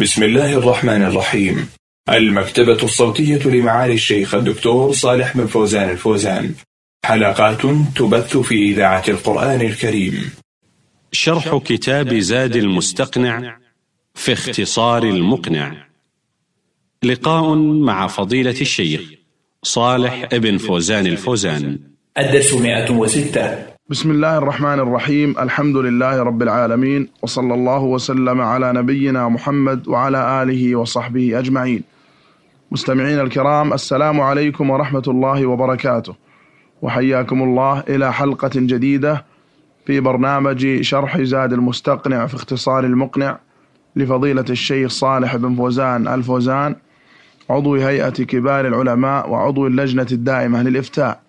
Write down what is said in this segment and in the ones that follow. بسم الله الرحمن الرحيم. المكتبة الصوتية لمعالي الشيخ الدكتور صالح بن فوزان الفوزان، حلقات تبث في إذاعة القرآن الكريم. شرح كتاب زاد المستقنع في اختصار المقنع، لقاء مع فضيلة الشيخ صالح بن فوزان الفوزان، الدرس 106. بسم الله الرحمن الرحيم. الحمد لله رب العالمين، وصلى الله وسلم على نبينا محمد وعلى آله وصحبه أجمعين. مستمعين الكرام، السلام عليكم ورحمة الله وبركاته، وحياكم الله إلى حلقة جديدة في برنامج شرح زاد المستقنع في اختصار المقنع لفضيلة الشيخ صالح بن فوزان الفوزان، عضو هيئة كبار العلماء وعضو اللجنة الدائمة للإفتاء.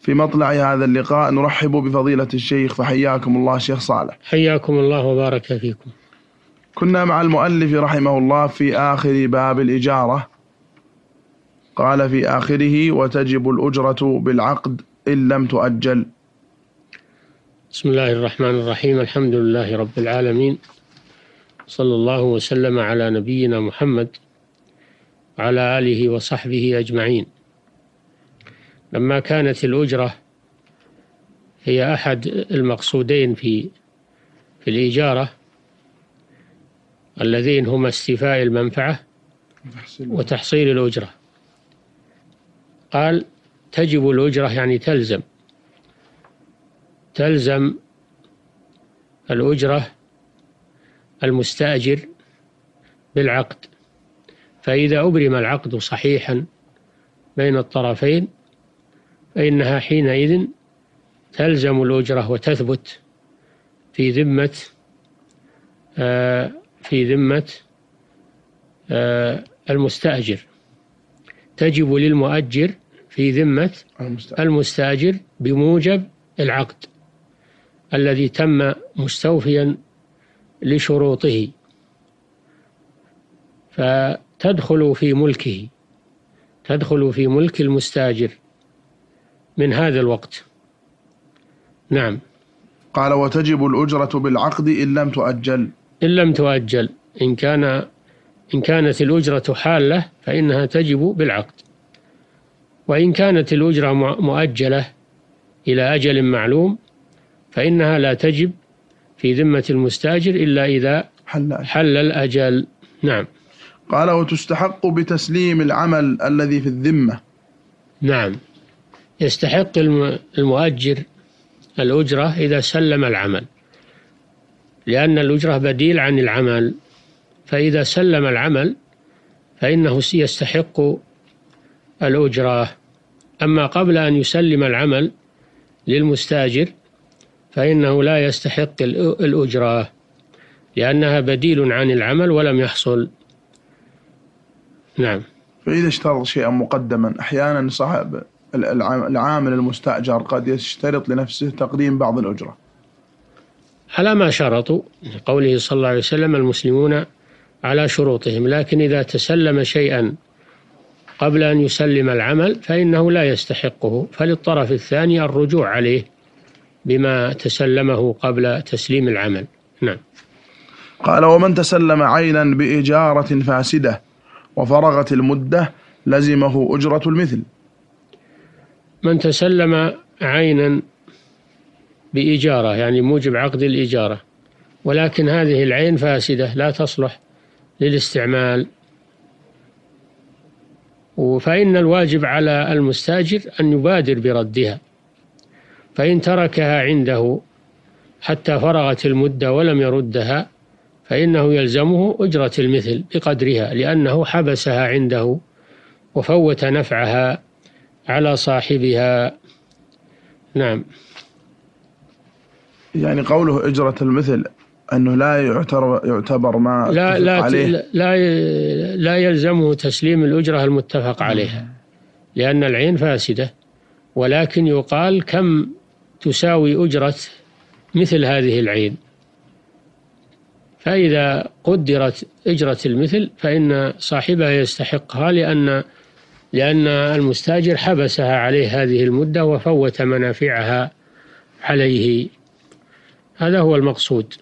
في مطلع هذا اللقاء نرحب بفضيلة الشيخ، فحياكم الله شيخ صالح. حياكم الله وبارك فيكم. كنا مع المؤلف رحمه الله في آخر باب الإجارة، قال في آخره: وتجب الأجرة بالعقد إن لم تؤجل. بسم الله الرحمن الرحيم. الحمد لله رب العالمين، صلى الله وسلم على نبينا محمد وعلى آله وصحبه أجمعين. لما كانت الأجرة هي أحد المقصودين في الإجارة، الذين هما استيفاء المنفعة وتحصيل الأجرة، قال تجب الأجرة، يعني تلزم الأجرة المستأجر بالعقد، فإذا أبرم العقد صحيحا بين الطرفين فإنها حينئذ تلزم الأجرة وتثبت في ذمة المستأجر، تجب للمؤجر في ذمة المستأجر بموجب العقد الذي تم مستوفيا لشروطه، فتدخل في ملكه، تدخل في ملك المستأجر من هذا الوقت. نعم. قال: وتجب الأجرة بالعقد إن لم تؤجل. إن كانت الأجرة حالة فإنها تجب بالعقد، وإن كانت الأجرة مؤجلة إلى أجل معلوم فإنها لا تجب في ذمة المستأجر إلا إذا حل الأجل. نعم. قال: وتستحق بتسليم العمل الذي في الذمة. نعم، يستحق المؤجر الأجرة إذا سلم العمل، لأن الأجرة بديل عن العمل، فإذا سلم العمل فإنه يستحق الأجرة. أما قبل أن يسلم العمل للمستأجر فإنه لا يستحق الأجرة، لأنها بديل عن العمل ولم يحصل. نعم. فإذا اشترط شيئا مقدما، أحيانا صاحب العامل المستأجر قد يشترط لنفسه تقديم بعض الأجرة على ما شرطوا، قوله صلى الله عليه وسلم: المسلمون على شروطهم، لكن إذا تسلم شيئا قبل أن يسلم العمل فإنه لا يستحقه، فللطرف الثاني الرجوع عليه بما تسلمه قبل تسليم العمل. نعم. قال: ومن تسلم عينا بإجارة فاسدة وفرغت المدة لزمه أجرة المثل. من تسلم عينا بإجارة، يعني موجب عقد الإجارة، ولكن هذه العين فاسدة لا تصلح للاستعمال، فإن الواجب على المستأجر أن يبادر بردها، فإن تركها عنده حتى فرغت المدة ولم يردها فإنه يلزمه أجرة المثل بقدرها، لأنه حبسها عنده وفوت نفعها على صاحبها. نعم. يعني قوله أجرة المثل أنه لا يعتبر ما لا عليه، لا يلزمه تسليم الأجرة المتفق عليها، لأن العين فاسدة، ولكن يقال كم تساوي أجرة مثل هذه العين، فإذا قدرت أجرة المثل فإن صاحبها يستحقها، لأن المستأجر حبسها عليه هذه المدة وفوت منافعها عليه. هذا هو المقصود.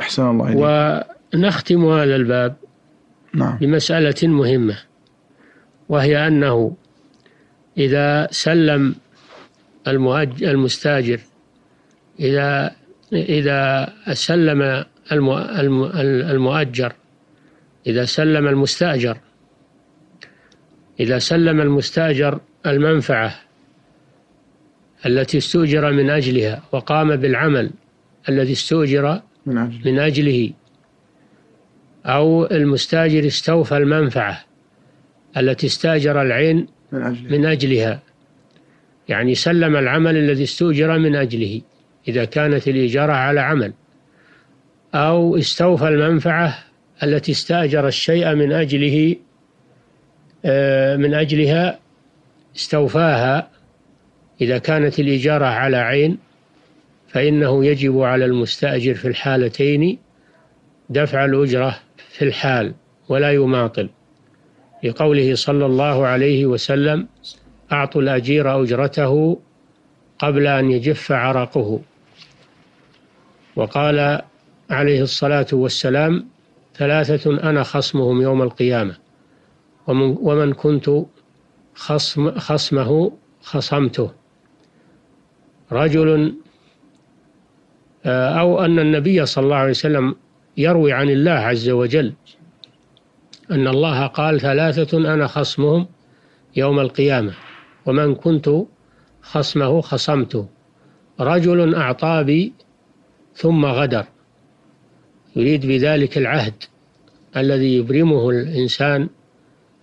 أحسن الله إليك. ونختم هذا الباب لمسألة مهمة، وهي أنه إذا سلم المستاجر إذا سلم المستأجر المنفعة التي استؤجر من أجلها وقام بالعمل الذي استؤجر من أجله، أو المستأجر استوفى المنفعة التي استأجر العين من أجلها، يعني سلم العمل الذي استؤجر من أجله إذا كانت الإجارة على عمل، أو استوفى المنفعة التي استأجر الشيء من أجله من أجلها استوفاها إذا كانت الإجارة على عين، فإنه يجب على المستأجر في الحالتين دفع الأجرة في الحال ولا يماطل، لقوله صلى الله عليه وسلم: أعطوا الأجير أجرته قبل أن يجف عرقه. وقال عليه الصلاة والسلام: ثلاثة أنا خصمهم يوم القيامة، ومن كنت خصمه خصمته. رجل، أو أن النبي صلى الله عليه وسلم يروي عن الله عز وجل أن الله قال: ثلاثة أنا خصمهم يوم القيامة، ومن كنت خصمه خصمته، رجل أعطى بي ثم غدر، يريد بذلك العهد الذي يبرمه الإنسان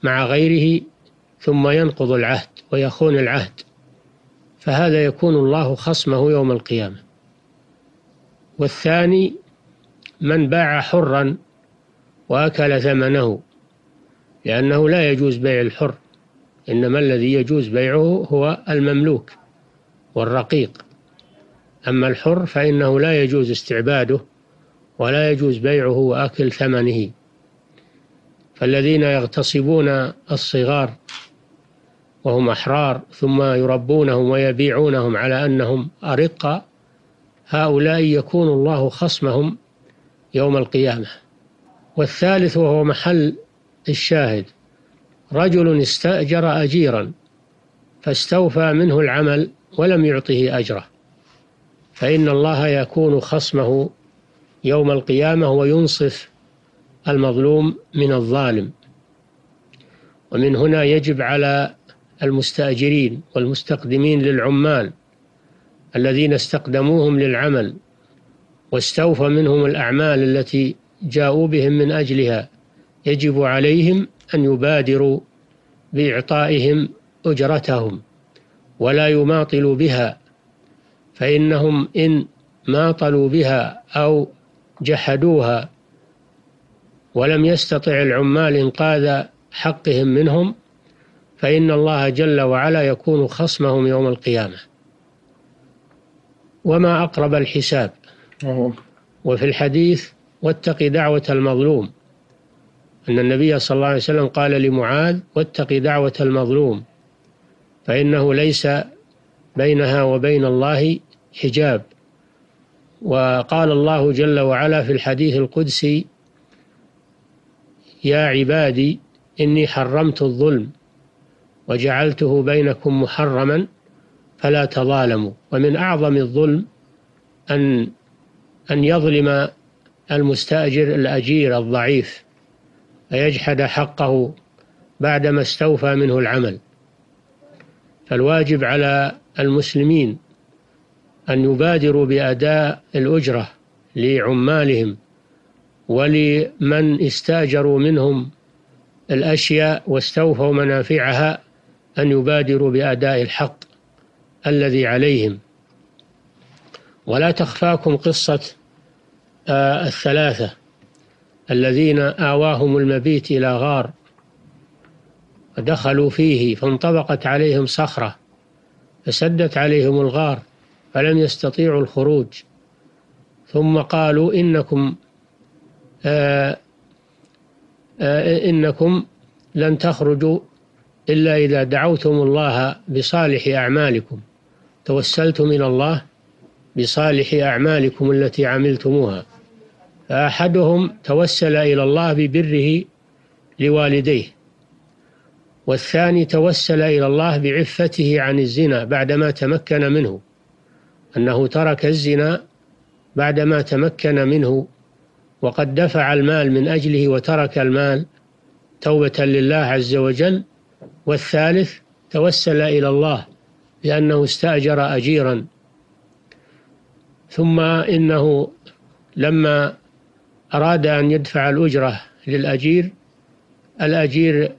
مع غيره ثم ينقض العهد ويخون العهد، فهذا يكون الله خصمه يوم القيامة. والثاني من باع حرا وأكل ثمنه، لأنه لا يجوز بيع الحر، إنما الذي يجوز بيعه هو المملوك والرقيق، أما الحر فإنه لا يجوز استعباده ولا يجوز بيعه وأكل ثمنه. فالذين يغتصبون الصغار وهم أحرار ثم يربونهم ويبيعونهم على أنهم أرقة، هؤلاء يكون الله خصمهم يوم القيامة. والثالث وهو محل الشاهد: رجل استأجر أجيرا فاستوفى منه العمل ولم يعطه أجره، فإن الله يكون خصمه يوم القيامة وينصف المظلوم من الظالم. ومن هنا يجب على المستأجرين والمستقدمين للعمال الذين استقدموهم للعمل واستوفى منهم الأعمال التي جاءوا بهم من أجلها، يجب عليهم أن يبادروا بإعطائهم أجرتهم ولا يماطلوا بها، فإنهم إن ماطلوا بها أو جحدوها ولم يستطع العمال إنقاذ حقهم منهم، فإن الله جل وعلا يكون خصمهم يوم القيامة. وما أقرب الحساب. وفي الحديث: واتق دعوة المظلوم، أن النبي صلى الله عليه وسلم قال لمعاذ: واتق دعوة المظلوم فإنه ليس بينها وبين الله حجاب. وقال الله جل وعلا في الحديث القدسي: يا عبادي إني حرمت الظلم وجعلته بينكم محرما فلا تظالموا. ومن أعظم الظلم أن يظلم المستأجر الأجير الضعيف فيجحد حقه بعدما استوفى منه العمل. فالواجب على المسلمين أن يبادروا بأداء الأجرة لعمالهم ولمن استأجروا منهم الأشياء واستوفوا منافعها، أن يبادروا بأداء الحق الذي عليهم. ولا تخفاكم قصة الثلاثة الذين آواهم المبيت إلى غار ودخلوا فيه فانطبقت عليهم صخرة فسدت عليهم الغار فلم يستطيعوا الخروج، ثم قالوا: إنكم لن تخرجوا إلا إذا دعوتم الله بصالح أعمالكم، توسلتم إلى الله بصالح أعمالكم التي عملتموها. فأحدهم توسل إلى الله ببره لوالديه، والثاني توسل إلى الله بعفته عن الزنا بعدما تمكن منه، أنه ترك الزنا بعدما تمكن منه وقد دفع المال من أجله وترك المال توبة لله عز وجل. والثالث توسل إلى الله لأنه استأجر أجيرا، ثم إنه لما أراد أن يدفع الأجرة للأجير، الأجير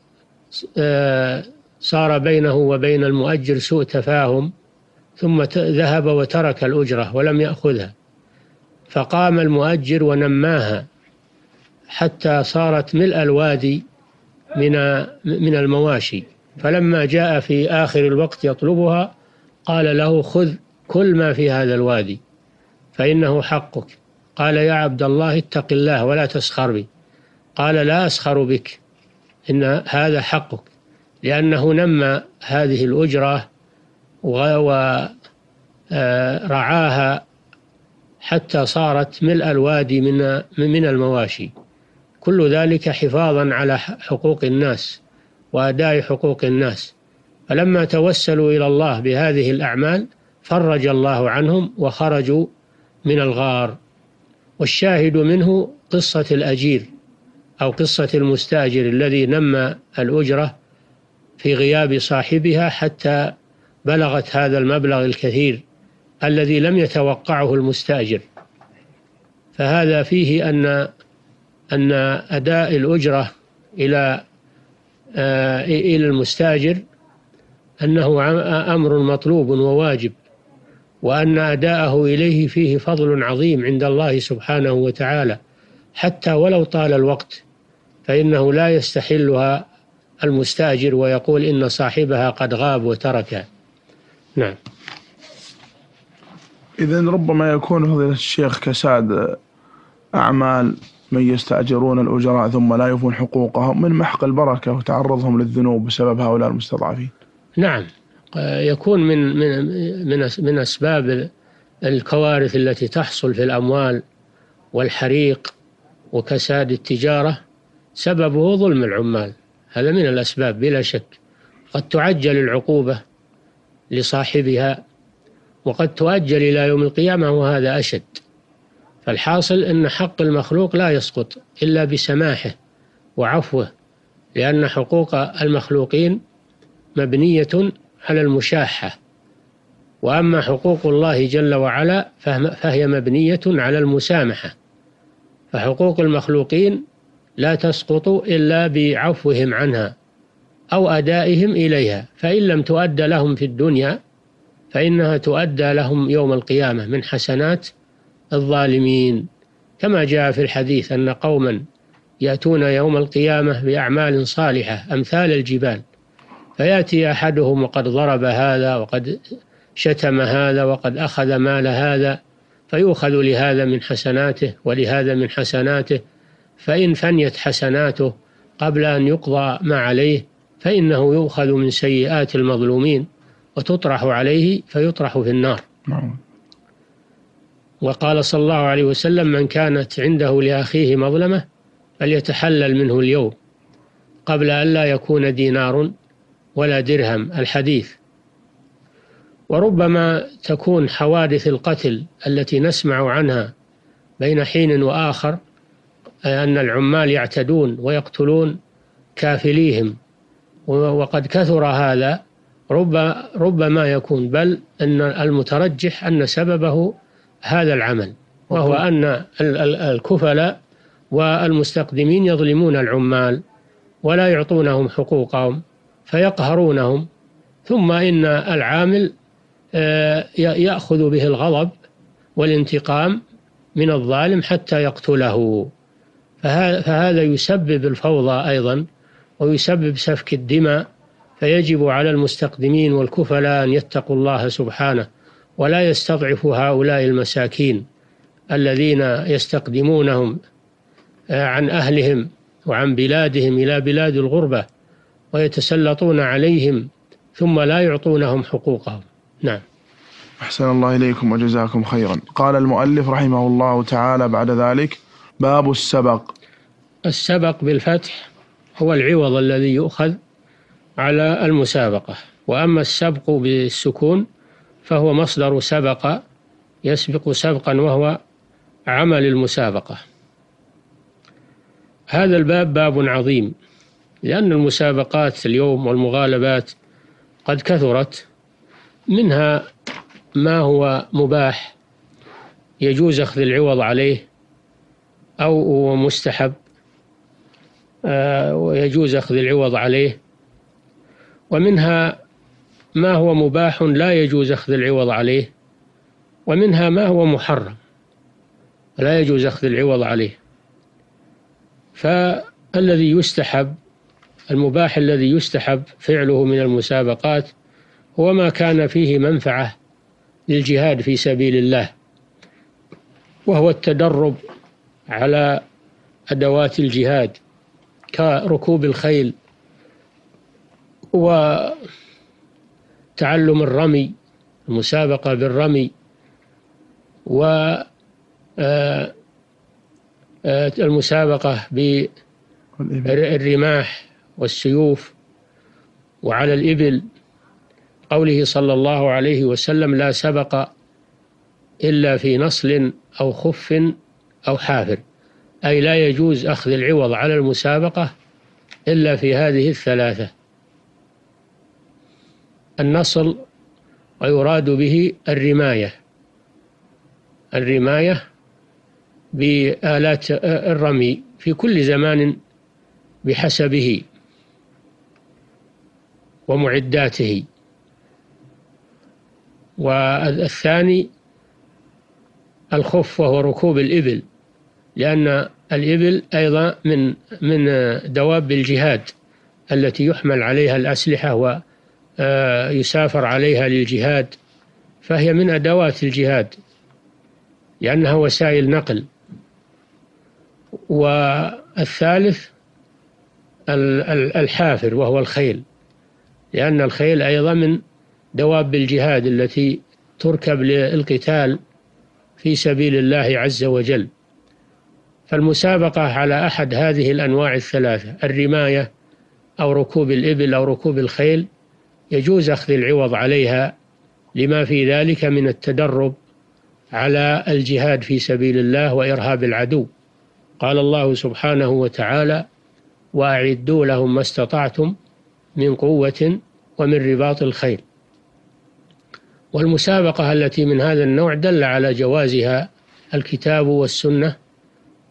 صار بينه وبين المؤجر سوء تفاهم، ثم ذهب وترك الأجرة ولم يأخذها، فقام المؤجر ونماها حتى صارت ملء الوادي من المواشي، فلما جاء في آخر الوقت يطلبها قال له: خذ كل ما في هذا الوادي فإنه حقك. قال: يا عبد الله اتق الله ولا تسخر بي. قال: لا أسخر بك، إن هذا حقك، لأنه نمى هذه الأجرة ورعاها حتى صارت ملء الوادي من المواشي، كل ذلك حفاظا على حقوق الناس وأداء حقوق الناس. فلما توسلوا إلى الله بهذه الأعمال فرج الله عنهم وخرجوا من الغار. والشاهد منه قصة الأجير أو قصة المستأجر الذي نمى الأجرة في غياب صاحبها حتى بلغت هذا المبلغ الكثير الذي لم يتوقعه المستأجر. فهذا فيه أن أداء الأجرة إلى المستأجر أنه أمر مطلوب وواجب، وأن أداءه إليه فيه فضل عظيم عند الله سبحانه وتعالى، حتى ولو طال الوقت فإنه لا يستحلها المستأجر ويقول إن صاحبها قد غاب وتركها. نعم. إذن ربما يكون فضيلة الشيخ كساد أعمال من يستأجرون الأجراء ثم لا يوفون حقوقهم من محق البركة وتعرضهم للذنوب بسبب هؤلاء المستضعفين. نعم، يكون من من من أسباب الكوارث التي تحصل في الأموال والحريق وكساد التجارة سببه ظلم العمال، هذا من الأسباب بلا شك. قد تعجل العقوبة لصاحبها وقد تؤجل إلى يوم القيامة وهذا أشد. فالحاصل أن حق المخلوق لا يسقط إلا بسماحه وعفوه، لأن حقوق المخلوقين مبنية على المشاحة، وأما حقوق الله جل وعلا فهي مبنية على المسامحة. فحقوق المخلوقين لا تسقط إلا بعفوهم عنها أو أدائهم إليها، فإن لم تؤدى لهم في الدنيا فإنها تؤدى لهم يوم القيامة من حسنات الظالمين، كما جاء في الحديث أن قوما يأتون يوم القيامة بأعمال صالحة أمثال الجبال، فيأتي أحدهم وقد ضرب هذا وقد شتم هذا وقد أخذ مال هذا، فيؤخذ لهذا من حسناته ولهذا من حسناته، فإن فنيت حسناته قبل أن يقضى ما عليه فإنه يؤخذ من سيئات المظلومين وتطرح عليه فيطرح في النار. وقال صلى الله عليه وسلم: من كانت عنده لأخيه مظلمة فليتحلل منه اليوم قبل أن لا يكون دينار ولا درهم، الحديث. وربما تكون حوادث القتل التي نسمع عنها بين حين وآخر، أن العمال يعتدون ويقتلون كافليهم، وقد كثر هذا، ربما يكون بل أن المترجح أن سببه هذا العمل، وهو أن الكفلاء والمستقدمين يظلمون العمال ولا يعطونهم حقوقهم فيقهرونهم، ثم إن العامل يأخذ به الغضب والانتقام من الظالم حتى يقتله. فهذا يسبب الفوضى أيضا ويسبب سفك الدماء، فيجب على المستقدمين والكفلاء أن يتقوا الله سبحانه ولا يستضعفوا هؤلاء المساكين الذين يستقدمونهم عن أهلهم وعن بلادهم إلى بلاد الغربة ويتسلطون عليهم ثم لا يعطونهم حقوقهم. نعم. أحسن الله إليكم وجزاكم خيرا. قال المؤلف رحمه الله تعالى بعد ذلك: باب السبق. السبق بالفتح هو العوض الذي يؤخذ على المسابقة. وأما السبق بالسكون فهو مصدر سبق، يسبق سبقا وهو عمل المسابقة. هذا الباب باب عظيم، لأن المسابقات اليوم والمغالبات قد كثرت، منها ما هو مباح يجوز أخذ العوض عليه أو هو مستحب ويجوز أخذ العوض عليه، ومنها ما هو مباح لا يجوز أخذ العوض عليه، ومنها ما هو محرم لا يجوز أخذ العوض عليه. فالذي يستحب، المباح الذي يستحب فعله من المسابقات هو ما كان فيه منفعة للجهاد في سبيل الله، وهو التدرب على أدوات الجهاد كركوب الخيل وتعلم الرمي، المسابقة بالرمي، والمسابقة بالرماح والسيوف وعلى الإبل، قوله صلى الله عليه وسلم: لا سبق إلا في نصل أو خف أو حافر، أي لا يجوز أخذ العوض على المسابقة إلا في هذه الثلاثة. النصل ويراد به الرماية، الرماية بآلات الرمي في كل زمان بحسبه ومعداته. والثاني الخف، وهو ركوب الإبل، لأن الإبل أيضا من دواب الجهاد التي يحمل عليها الأسلحة ويسافر عليها للجهاد، فهي من أدوات الجهاد لأنها وسائل نقل. والثالث الحافر، وهو الخيل، لأن الخيل أيضا من دواب الجهاد التي تركب للقتال في سبيل الله عز وجل. فالمسابقة على أحد هذه الأنواع الثلاثة، الرماية أو ركوب الإبل أو ركوب الخيل، يجوز أخذ العوض عليها لما في ذلك من التدرب على الجهاد في سبيل الله وإرهاب العدو. قال الله سبحانه وتعالى: وأعدوا لهم ما استطعتم من قوة ومن رباط الخيل. والمسابقة التي من هذا النوع دل على جوازها الكتاب والسنة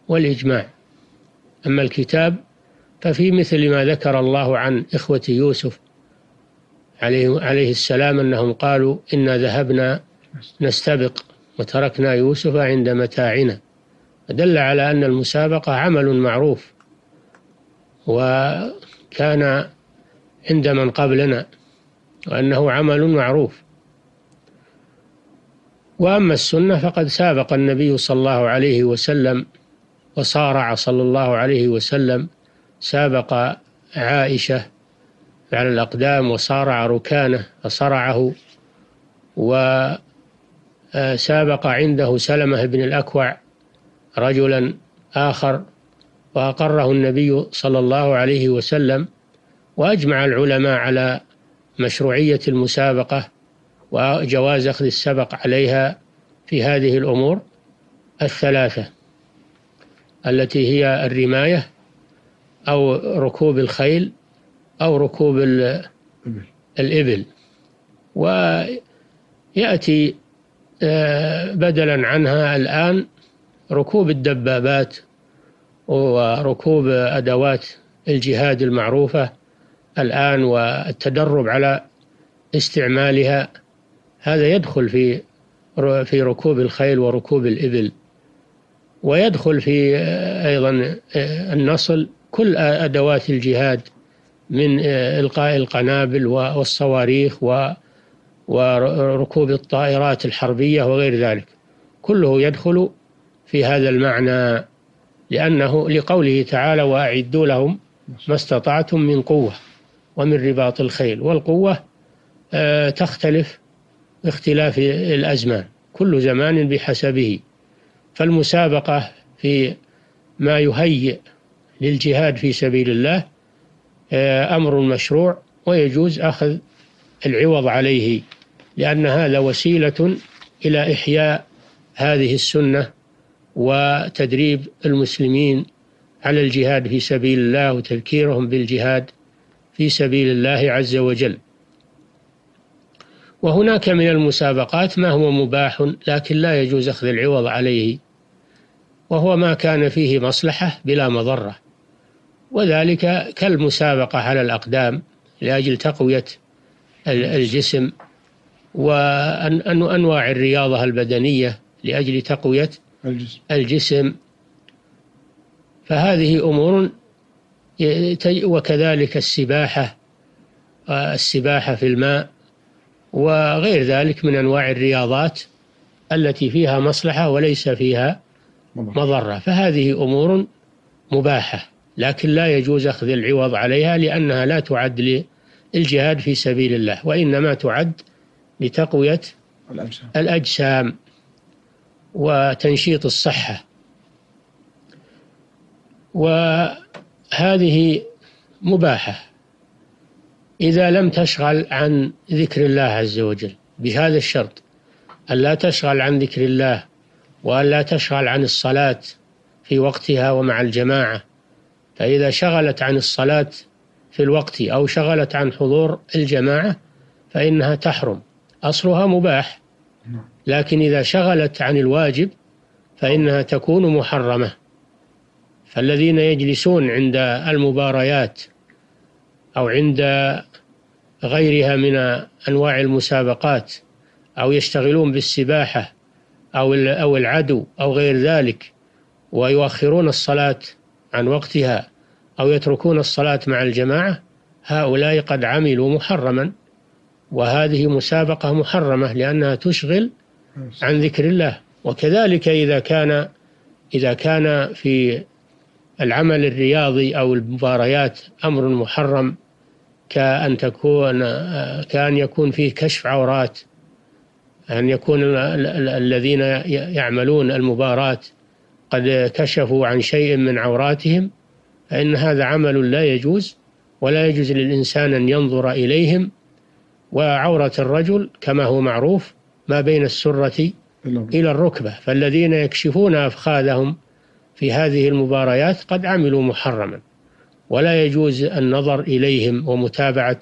والإجماع. أما الكتاب ففي مثل ما ذكر الله عن إخوة يوسف عليه السلام أنهم قالوا: إنا ذهبنا نستبق وتركنا يوسف عند متاعنا، دل على أن المسابقة عمل معروف وكان عند من قبلنا وأنه عمل معروف. وأما السنة فقد سابق النبي صلى الله عليه وسلم وصارع صلى الله عليه وسلم، سابق عائشة على الأقدام وصارع ركانه فصرعه، وسابق عنده سلمة بن الأكوع رجلا آخر وأقره النبي صلى الله عليه وسلم. وأجمع العلماء على مشروعية المسابقة وجواز أخذ السبق عليها في هذه الأمور الثلاثة التي هي الرماية أو ركوب الخيل أو ركوب الإبل. ويأتي بدلا عنها الآن ركوب الدبابات وركوب أدوات الجهاد المعروفة الآن، والتدرب على استعمالها، هذا يدخل في ركوب الخيل وركوب الإبل، ويدخل في أيضا النصل، كل أدوات الجهاد من إلقاء القنابل والصواريخ وركوب الطائرات الحربية وغير ذلك، كله يدخل في هذا المعنى، لأنه لقوله تعالى: وأعدوا لهم ما استطعتم من قوة ومن رباط الخيل. والقوة تختلف باختلاف الأزمان، كل زمان بحسبه. فالمسابقة في ما يهيئ للجهاد في سبيل الله أمر مشروع ويجوز أخذ العوض عليه، لأن هذا وسيلة إلى إحياء هذه السنة وتدريب المسلمين على الجهاد في سبيل الله وتذكيرهم بالجهاد في سبيل الله عز وجل. وهناك من المسابقات ما هو مباح لكن لا يجوز أخذ العوض عليه، وهو ما كان فيه مصلحة بلا مضرة، وذلك كالمسابقة على الأقدام لأجل تقوية الجسم، وأنواع الرياضة البدنية لأجل تقوية الجسم. فهذه أمور، وكذلك السباحة في الماء وغير ذلك من أنواع الرياضات التي فيها مصلحة وليس فيها مضرة، فهذه أمور مباحة لكن لا يجوز أخذ العوض عليها، لأنها لا تعد للجهاد في سبيل الله، وإنما تعد لتقوية الأجسام وتنشيط الصحة. وهذه مباحة إذا لم تشغل عن ذكر الله عز وجل، بهذا الشرط أن لا تشغل عن ذكر الله، وأن لا تشغل عن الصلاة في وقتها ومع الجماعة. فإذا شغلت عن الصلاة في الوقت أو شغلت عن حضور الجماعة فإنها تحرم، أصلها مباح لكن إذا شغلت عن الواجب فإنها تكون محرمة. فالذين يجلسون عند المباريات أو عند غيرها من أنواع المسابقات أو يشتغلون بالسباحة أو العدو أو غير ذلك ويؤخرون الصلاة عن وقتها أو يتركون الصلاة مع الجماعة، هؤلاء قد عملوا محرما، وهذه مسابقة محرمة لأنها تشغل عن ذكر الله. وكذلك إذا كان في العمل الرياضي أو المباريات أمر محرم، كأن يكون فيه كشف عورات، أن يكون الذين يعملون المباراة قد كشفوا عن شيء من عوراتهم، فإن هذا عمل لا يجوز، ولا يجوز للإنسان أن ينظر إليهم. وعورة الرجل كما هو معروف ما بين السرة إلى الركبة، فالذين يكشفون أفخاذهم في هذه المباريات قد عملوا محرما، ولا يجوز النظر إليهم ومتابعة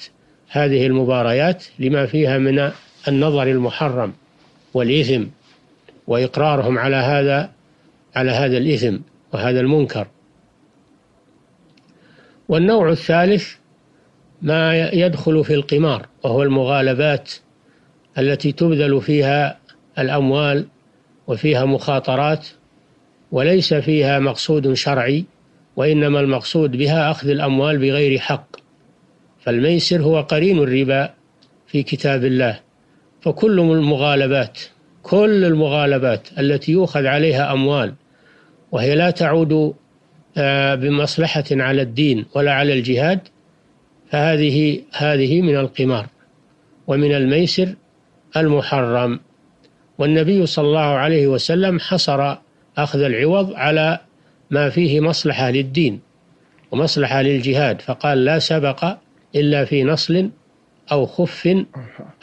هذه المباريات لما فيها من النظر المحرم والإثم، وإقرارهم على هذا الإثم وهذا المنكر. والنوع الثالث ما يدخل في القمار، وهو المغالبات التي تبذل فيها الأموال وفيها مخاطرات وليس فيها مقصود شرعي، وإنما المقصود بها أخذ الأموال بغير حق. فالميسر هو قرين الربا في كتاب الله، فكل المغالبات التي يؤخذ عليها أموال وهي لا تعود بمصلحة على الدين ولا على الجهاد، فهذه من القمار ومن الميسر المحرم. والنبي صلى الله عليه وسلم حصر أخذ العوض على ما فيه مصلحة للدين ومصلحة للجهاد، فقال: لا سبق إلا في نصل أو خف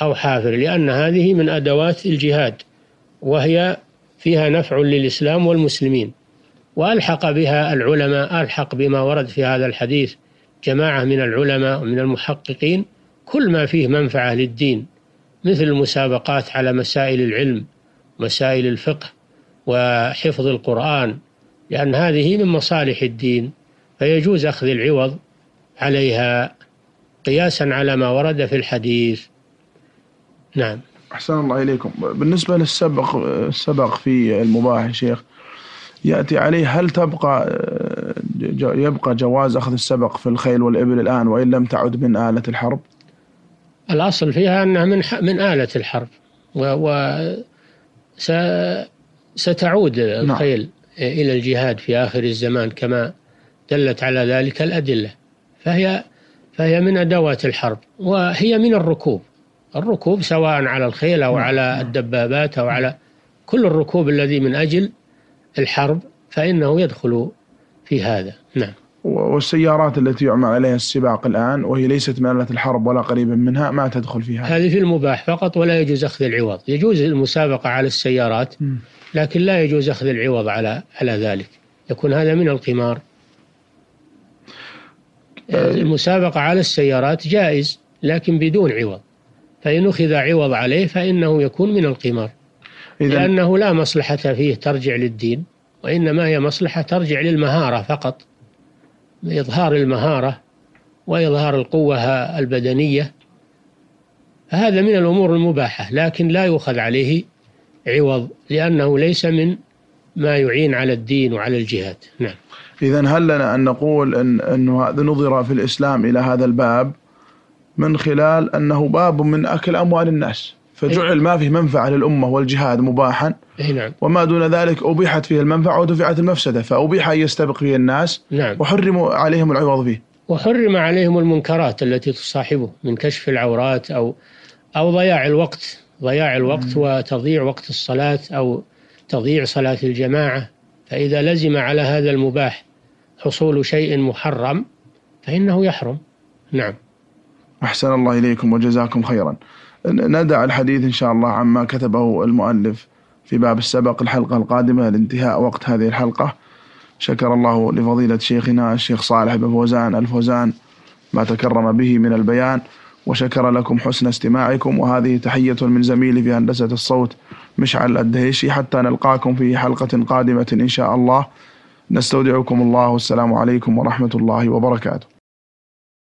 أو حافر، لأن هذه من أدوات الجهاد وهي فيها نفع للإسلام والمسلمين. وألحق بها العلماء، ألحق بما ورد في هذا الحديث جماعة من العلماء ومن المحققين كل ما فيه منفعة للدين، مثل المسابقات على مسائل العلم، مسائل الفقه وحفظ القرآن، لأن هذه من مصالح الدين فيجوز أخذ العوض عليها قياسا على ما ورد في الحديث. نعم. أحسن الله إليكم. بالنسبة للسبق في المباح شيخ يأتي عليه، هل يبقى جواز أخذ السبق في الخيل والإبل الآن وإن لم تعد من آلة الحرب؟ الأصل فيها أنها من آلة الحرب، ستعود الخيل إلى الجهاد في آخر الزمان كما دلت على ذلك الأدلة، فهي من أدوات الحرب، وهي من الركوب سواء على الخيل أو على الدبابات أو على كل الركوب الذي من أجل الحرب فإنه يدخل في هذا. نعم. والسيارات التي يعمل عليها السباق الآن وهي ليست من آلة الحرب ولا قريبا منها ما تدخل فيها. هذه في المباح فقط ولا يجوز أخذ العوض. يجوز المسابقة على السيارات لكن لا يجوز أخذ العوض على ذلك، يكون هذا من القمار. المسابقة على السيارات جائز لكن بدون عوض، فإن أخذ عوض عليه فإنه يكون من القمار، لأنه لا مصلحة فيه ترجع للدين، وإنما هي مصلحة ترجع للمهارة فقط، إظهار المهارة وإظهار القوة البدنية. هذا من الأمور المباحة لكن لا يؤخذ عليه عوض لأنه ليس من ما يعين على الدين وعلى الجهاد. نعم. إذن هل لنا أن نقول أنه هذا نظر في الإسلام إلى هذا الباب من خلال أنه باب من أكل أموال الناس، فجعل ما فيه منفعة للأمة والجهاد مباحا، نعم. وما دون ذلك أبيحت فيه المنفعة ودفعت المفسدة، فأبيح أن يستبق فيه الناس، نعم. وحرم عليهم العوض فيه، وحرم عليهم المنكرات التي تصاحبه من كشف العورات أو ضياع الوقت، وتضييع وقت الصلاة أو تضييع صلاة الجماعة. فإذا لزم على هذا المباح حصول شيء محرم فإنه يحرم. نعم. أحسن الله إليكم وجزاكم خيرا. ندع الحديث إن شاء الله عما كتبه المؤلف في باب السبق الحلقة القادمة لانتهاء وقت هذه الحلقة. شكر الله لفضيلة شيخنا الشيخ صالح بن فوزان الفوزان ما تكرم به من البيان، وشكر لكم حسن استماعكم، وهذه تحية من زميلي في هندسة الصوت مشعل الدهشي، حتى نلقاكم في حلقة قادمة إن شاء الله. نستودعكم الله والسلام عليكم ورحمة الله وبركاته.